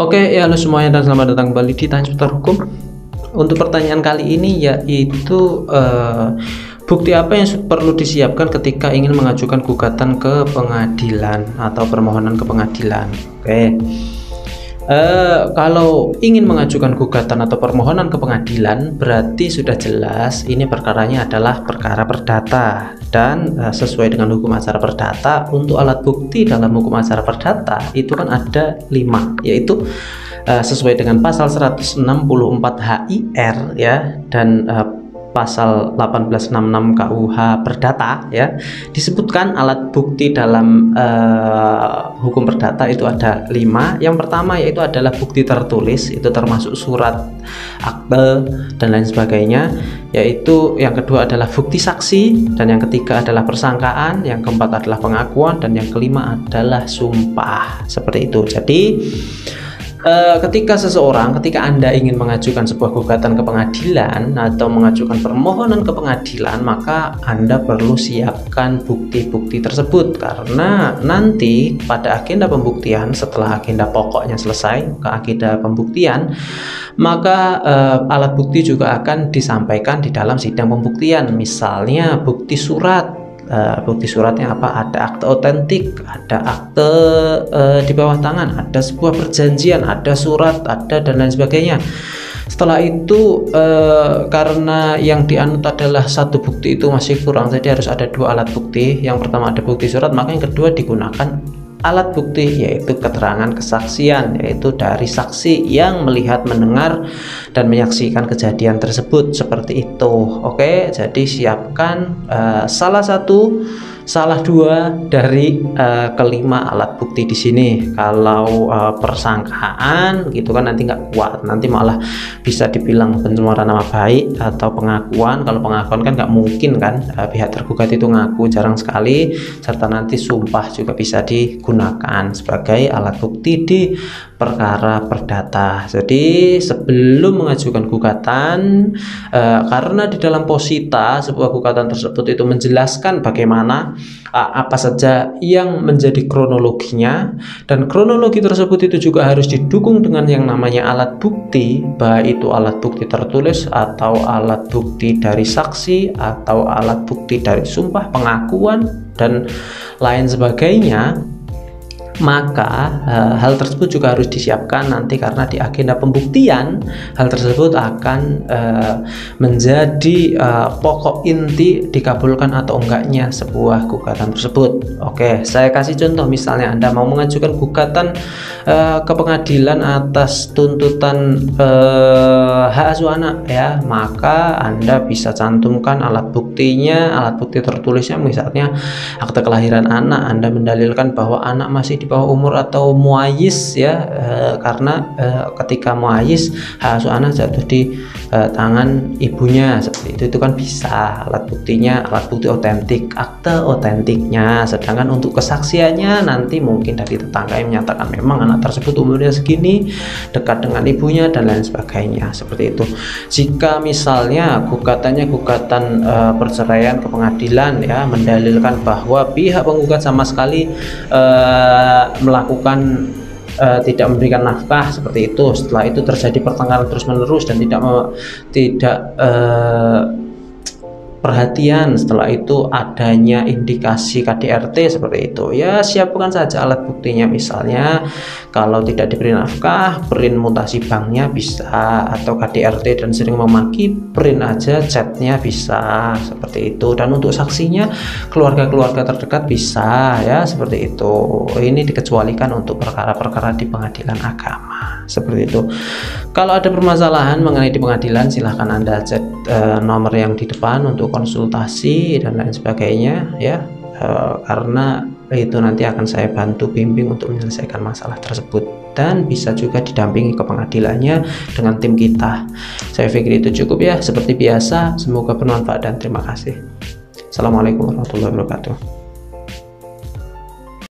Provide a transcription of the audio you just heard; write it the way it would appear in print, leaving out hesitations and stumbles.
Oke, ya halo semuanya dan selamat datang kembali di Tanya Seputar Hukum. Untuk pertanyaan kali ini yaitu bukti apa yang perlu disiapkan ketika ingin mengajukan gugatan ke pengadilan atau permohonan ke pengadilan. Oke. Kalau ingin mengajukan gugatan atau permohonan ke pengadilan, berarti sudah jelas ini perkaranya adalah perkara perdata dan sesuai dengan hukum acara perdata. Untuk alat bukti dalam hukum acara perdata itu kan ada 5, yaitu sesuai dengan pasal 164 HIR ya, dan pasal 1866 KUH perdata ya, disebutkan alat bukti dalam hukum perdata itu ada 5. Yang pertama yaitu adalah bukti tertulis, itu termasuk surat, akte dan lain sebagainya. Yaitu yang kedua adalah bukti saksi, dan yang ketiga adalah persangkaan, yang keempat adalah pengakuan, dan yang kelima adalah sumpah, seperti itu. Jadi ketika Anda ingin mengajukan sebuah gugatan ke pengadilan atau mengajukan permohonan ke pengadilan, maka Anda perlu siapkan bukti-bukti tersebut, karena nanti pada agenda pembuktian, setelah agenda pokoknya selesai ke agenda pembuktian, maka alat bukti juga akan disampaikan di dalam sidang pembuktian. Misalnya bukti surat. Bukti suratnya apa? Ada akte otentik, ada akte di bawah tangan, ada sebuah perjanjian, ada surat, ada dan lain sebagainya. Setelah itu karena yang dianut adalah satu bukti itu masih kurang, jadi harus ada 2 alat bukti. Yang pertama ada bukti surat, maka yang kedua digunakan alat bukti yaitu keterangan kesaksian, yaitu dari saksi yang melihat, mendengar dan menyaksikan kejadian tersebut, seperti itu. Oke, jadi siapkan salah 2 dari kelima alat bukti di sini. Kalau persangkaan gitu kan nanti nggak kuat, nanti malah bisa dibilang pencemaran nama baik, atau pengakuan. Kalau pengakuan kan nggak mungkin kan pihak tergugat itu ngaku, jarang sekali. Serta nanti sumpah juga bisa digunakan sebagai alat bukti di perkara perdata. Jadi sebelum mengajukan gugatan, karena di dalam posita sebuah gugatan tersebut itu menjelaskan bagaimana apa saja yang menjadi kronologinya, dan kronologi tersebut itu juga harus didukung dengan yang namanya alat bukti, baik itu alat bukti tertulis atau alat bukti dari saksi atau alat bukti dari sumpah, pengakuan dan lain sebagainya. Maka hal tersebut juga harus disiapkan nanti, karena di agenda pembuktian hal tersebut akan menjadi pokok inti dikabulkan atau enggaknya sebuah gugatan tersebut. Oke, saya kasih contoh. Misalnya Anda mau mengajukan gugatan ke pengadilan atas tuntutan hak asuh anak ya, maka Anda bisa cantumkan alat buktinya, alat bukti tertulisnya, misalnya akte kelahiran anak. Anda mendalilkan bahwa anak masih di bawah umur atau muayyiz ya, karena ketika muayyiz hak asuh anak jatuh di tangan ibunya, seperti itu kan bisa alat buktinya, alat bukti otentik, akte otentiknya. Sedangkan untuk kesaksiannya nanti mungkin dari tetangga yang menyatakan memang anak tersebut umurnya segini, dekat dengan ibunya dan lain sebagainya, seperti itu. Jika misalnya gugatan perceraian ke pengadilan ya, mendalilkan bahwa pihak penggugat sama sekali melakukan tidak memberikan nafkah, seperti itu. Setelah itu terjadi pertengkaran terus-menerus dan tidak perhatian. Setelah itu adanya indikasi KDRT, seperti itu ya. Siapkan saja alat buktinya, misalnya kalau tidak diberi nafkah, print mutasi banknya bisa, atau KDRT dan sering memaki, print aja chatnya bisa, seperti itu. Dan untuk saksinya keluarga-keluarga terdekat bisa ya, seperti itu. Ini dikecualikan untuk perkara-perkara di pengadilan agama, seperti itu. Kalau ada permasalahan mengenai di pengadilan, silahkan Anda chat nomor yang di depan untuk konsultasi dan lain sebagainya ya, karena itu nanti akan saya bantu bimbing untuk menyelesaikan masalah tersebut, dan bisa juga didampingi ke pengadilannya dengan tim kita. Saya pikir itu cukup ya, seperti biasa. Semoga bermanfaat dan terima kasih. Assalamualaikum warahmatullahi wabarakatuh.